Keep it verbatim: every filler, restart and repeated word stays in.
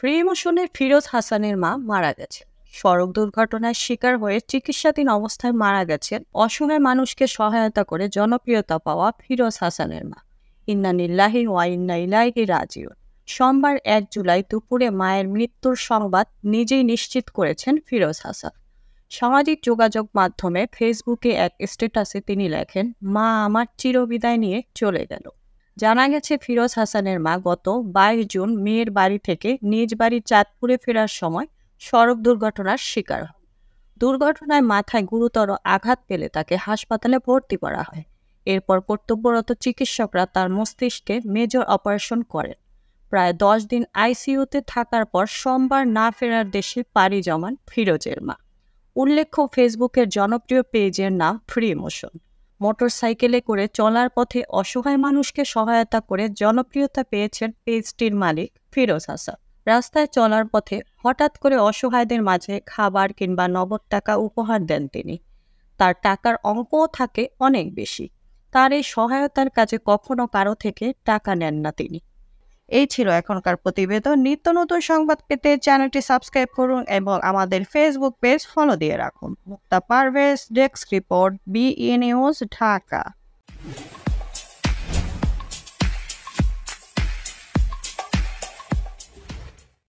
Free মোশনে Firoz হাসানের মা মারা গেছে। সড়ক দুর্ঘটনার শিকার হয়ে চিকিৎসাধীন অবস্থায় মারা গেছেন অসহায় মানুষকে সহায়তা করে জনপ্রিয়তা পাওয়া ফিরোজ হাসানের মা। ইন্না লিল্লাহি ওয়া ইন্না ইলাইহি রাজিউন। সোমবার এক জুলাই দুপুরে মায়ের মৃত্যুর সংবাদ নিজেই নিশ্চিত করেছেন ফিরোজ হাসান। সামাজিক যোগাযোগ মাধ্যমে ফেসবুকে এক স্ট্যাটাসে তিনি লেখেন, মা আমার চিরবিদায় নিয়ে চলে গেল। জানা গেছে ফিরোজ হাসানের মা গত বাইশ জুন মেয়ের বাড়ি থেকে নিজ বাড়ি চাঁদপুরে ফেরার সময় সড়ক দুর্ঘটনার শিকার হন। দুর্ঘটনায় মাথায় গুরুতর আঘাত পেলে তাকে হাসপাতালে ভর্তি করা হয়। এরপর কর্তব্যরত চিকিৎসকরা তার মস্তিষ্কে মেজর অপারেশন করেন। প্রায় দশ দিন আইসিইউতে থাকার পর সোমবার না ফেরার দেশে পাড়ি জমান ফিরোজের মা। উল্লেখ্য, ফেসবুকের জনপ্রিয় পেজের নাম ফ্রি মোশন। মোটরসাইকেলে করে চলার পথে অসহায় মানুষকে সহায়তা করে জনপ্রিয়তা পেয়েছেন পেজটির মালিক ফিরোজ হাসান। রাস্তায় চলার পথে হঠাৎ করে অসহায়দের মাঝে খাবার কিংবা নগদ টাকা উপহার দেন তিনি। তার টাকার অঙ্কও থাকে অনেক বেশি। তার এই সহায়তার কাজে কখনো কারো থেকে টাকা নেন না তিনি। এই ছিল এখনকার প্রতিবেদন। নিত্য নতুন সংবাদ পেতে চ্যানেলটি সাবস্ক্রাইব করুন এবং আমাদের ফেসবুক পেজ ফলো দিয়ে রাখুন। Mukta Parvez, desk report, BE news, Dhaka.